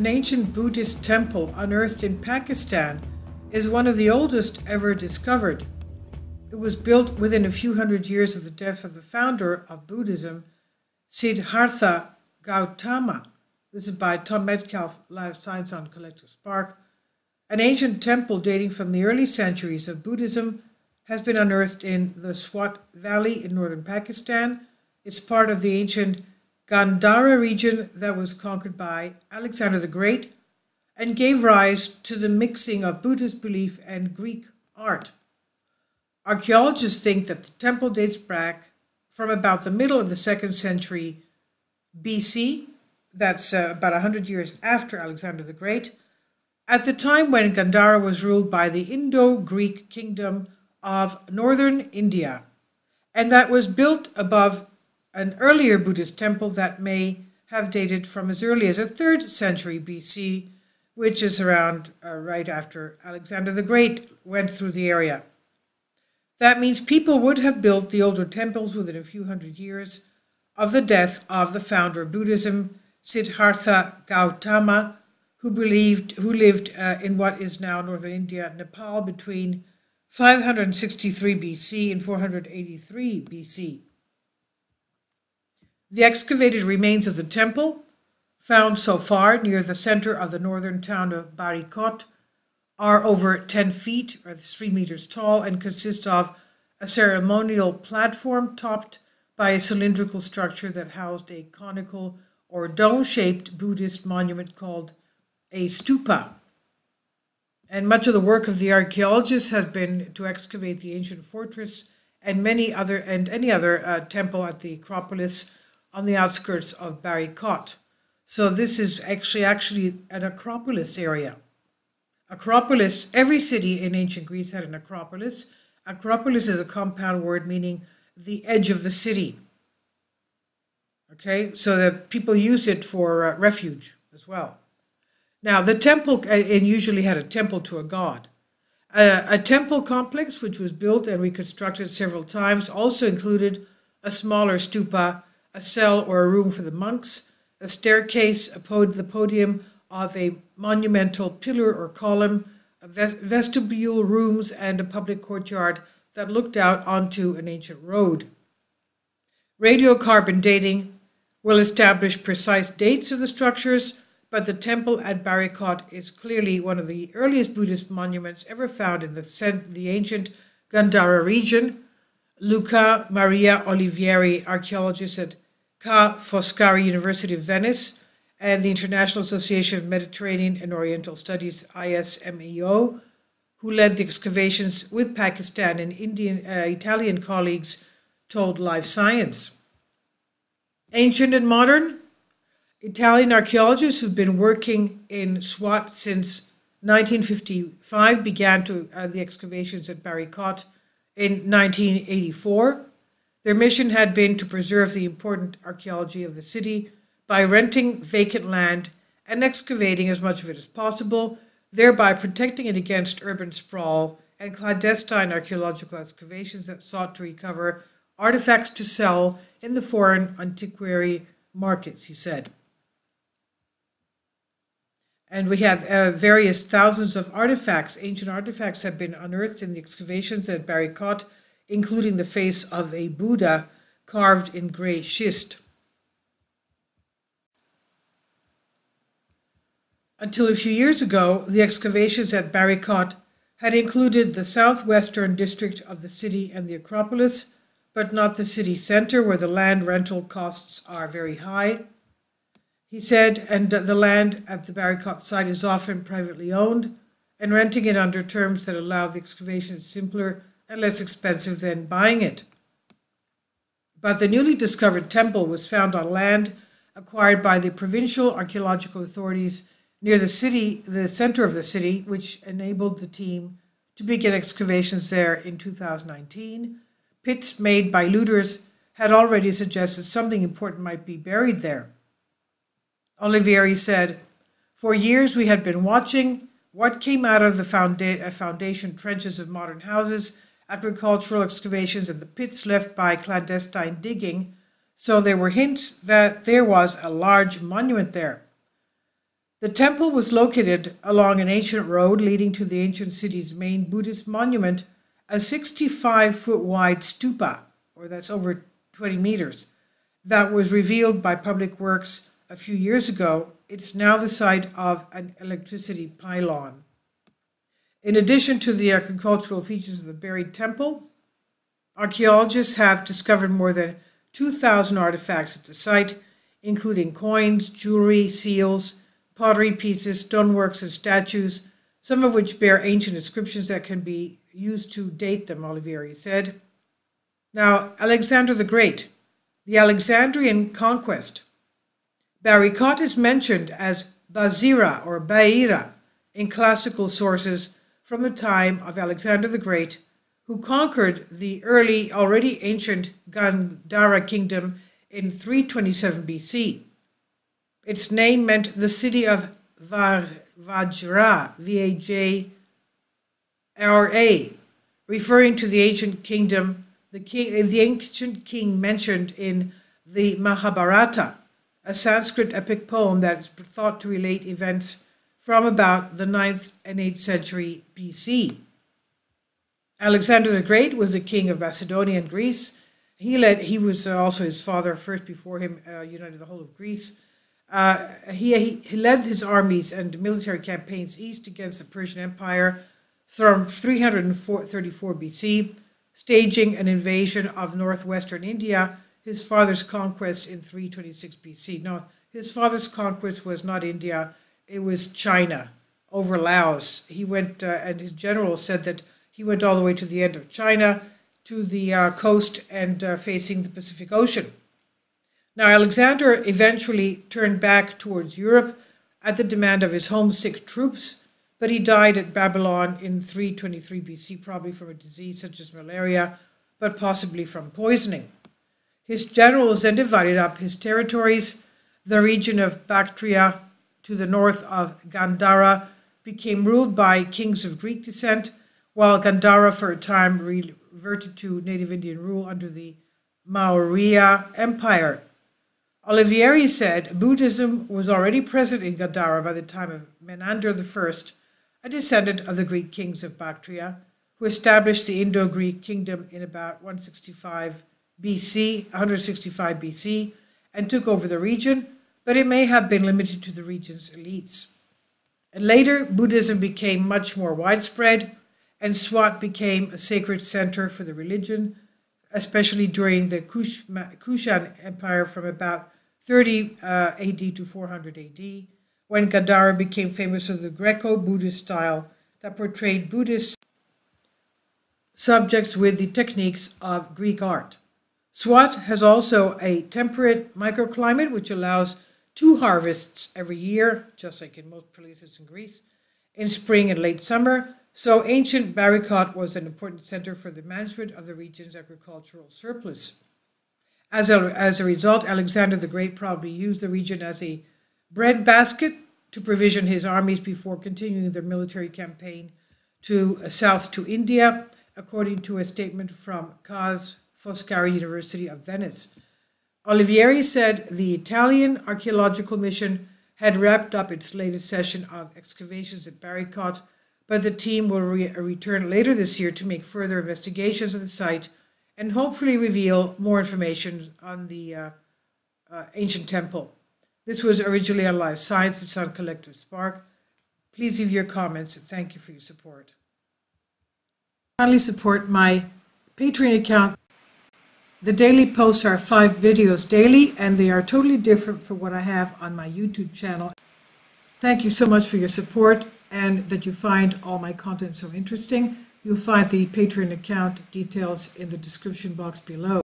an ancient Buddhist temple unearthed in Pakistan, is one of the oldest ever discovered. It was built within a few hundred years of the death of the founder of Buddhism, Siddhartha Gautama. This is by Tom Metcalfe, Live Science on Collective Spark. An ancient temple dating from the early centuries of Buddhism has been unearthed in the Swat Valley in northern Pakistan. It's part of the ancient Gandhara region that was conquered by Alexander the Great and gave rise to the mixing of Buddhist belief and Greek art. Archaeologists think that the temple dates back from about the middle of the 2nd century BC, that's about 100 years after Alexander the Great, at the time when Gandhara was ruled by the Indo-Greek kingdom of northern India, and that was built above an earlier Buddhist temple that may have dated from as early as the 3rd century BC, which is around right after Alexander the Great went through the area. That means people would have built the older temples within a few hundred years of the death of the founder of Buddhism, Siddhartha Gautama, who lived in what is now northern India, Nepal, between 563 BC and 483 BC. The excavated remains of the temple, found so far near the center of the northern town of Barikot, are over 10 feet, or 3 meters tall, and consist of a ceremonial platform topped by a cylindrical structure that housed a conical or dome-shaped Buddhist monument called a stupa. And much of the work of the archaeologists has been to excavate the ancient fortress and any other temple at the Acropolis on the outskirts of Barikot. So this is actually an Acropolis area. Acropolis, every city in ancient Greece had an Acropolis. Acropolis is a compound word meaning the edge of the city. Okay, so the people use it for refuge as well. Now, the temple usually had a temple to a god. A temple complex, which was built and reconstructed several times, also included a smaller stupa, a cell or a room for the monks, a staircase, the podium of a monumental pillar or column, vestibule rooms, and a public courtyard that looked out onto an ancient road. Radiocarbon dating will establish precise dates of the structures, but the temple at Barikot is clearly one of the earliest Buddhist monuments ever found in the ancient Gandhara region. Luca Maria Olivieri, archaeologist at Ca' Foscari University of Venice and the International Association of Mediterranean and Oriental Studies, ISMEO, who led the excavations with Pakistan and Italian colleagues, told Live Science. Ancient and modern. Italian archaeologists who've been working in Swat since 1955 began the excavations at Barikot in 1984. Their mission had been to preserve the important archaeology of the city by renting vacant land and excavating as much of it as possible, thereby protecting it against urban sprawl and clandestine archaeological excavations that sought to recover artifacts to sell in the foreign antiquary markets, he said. And we have various thousands of artifacts. Ancient artifacts have been unearthed in the excavations at Barikot, including the face of a Buddha carved in gray schist. Until a few years ago, the excavations at Barikot had included the southwestern district of the city and the Acropolis, but not the city center, where the land rental costs are very high. He said, and the land at the Barikot site is often privately owned, and renting it under terms that allow the excavation is simpler and less expensive than buying it. But the newly discovered temple was found on land acquired by the provincial archaeological authorities near the center of the city, which enabled the team to begin excavations there in 2019. Pits made by looters had already suggested something important might be buried there. Olivieri said, "For years we had been watching what came out of the foundation trenches of modern houses, agricultural excavations, and the pits left by clandestine digging, so there were hints that there was a large monument there. The temple was located along an ancient road leading to the ancient city's main Buddhist monument, a 65-foot wide stupa, or that's over 20 meters, that was revealed by Public Works a few years ago. It's now the site of an electricity pylon. In addition to the agricultural features of the buried temple, archaeologists have discovered more than 2,000 artifacts at the site, including coins, jewelry, seals, pottery pieces, stoneworks, and statues, some of which bear ancient inscriptions that can be used to date them, Olivieri said. Now, Alexander the Great, the Alexandrian conquest. Barikot is mentioned as Bazira or Baira in classical sources from the time of Alexander the Great, who conquered the early, already ancient Gandhara kingdom in 327 BC. Its name meant the city of Vajra, V-A-J-R-A, referring to the ancient kingdom, the ancient king mentioned in the Mahabharata, a Sanskrit epic poem that is thought to relate events from about the 9th and 8th century BC. Alexander the Great was the king of Macedonia and Greece. He was also his father first, before him united the whole of Greece. He led his armies and military campaigns east against the Persian Empire from 334 BC, staging an invasion of northwestern India. His father's conquest in 326 BC. No, his father's conquest was not India, it was China over Laos. He went, and his general said that he went all the way to the end of China, to the coast and facing the Pacific Ocean. Now, Alexander eventually turned back towards Europe at the demand of his homesick troops, but he died at Babylon in 323 BC, probably from a disease such as malaria, but possibly from poisoning. His generals then divided up his territories. The region of Bactria to the north of Gandhara became ruled by kings of Greek descent, while Gandhara for a time reverted to native Indian rule under the Maurya Empire. Olivieri said Buddhism was already present in Gandhara by the time of Menander I, a descendant of the Greek kings of Bactria, who established the Indo-Greek kingdom in about 165 BC, and took over the region, but it may have been limited to the region's elites. And later, Buddhism became much more widespread, and Swat became a sacred center for the religion, especially during the Kushan Empire from about 30 AD to 400 AD, when Gandhara became famous for the Greco-Buddhist style that portrayed Buddhist subjects with the techniques of Greek art. Swat has also a temperate microclimate, which allows 2 harvests every year, just like in most places in Greece, in spring and late summer. So ancient Barikot was an important center for the management of the region's agricultural surplus. As a result, Alexander the Great probably used the region as a breadbasket to provision his armies before continuing their military campaign south to India, according to a statement from Ca' Foscari University of Venice. Olivieri said the Italian archaeological mission had wrapped up its latest session of excavations at Barikot, but the team will return later this year to make further investigations of the site and hopefully reveal more information on the ancient temple. This was originally on Live Science. It's on Collective Spark. Please leave your comments and thank you for your support. Kindly support my Patreon account. The daily posts are 5 videos daily, and they are totally different from what I have on my YouTube channel. Thank you so much for your support and that you find all my content so interesting. You'll find the Patreon account details in the description box below.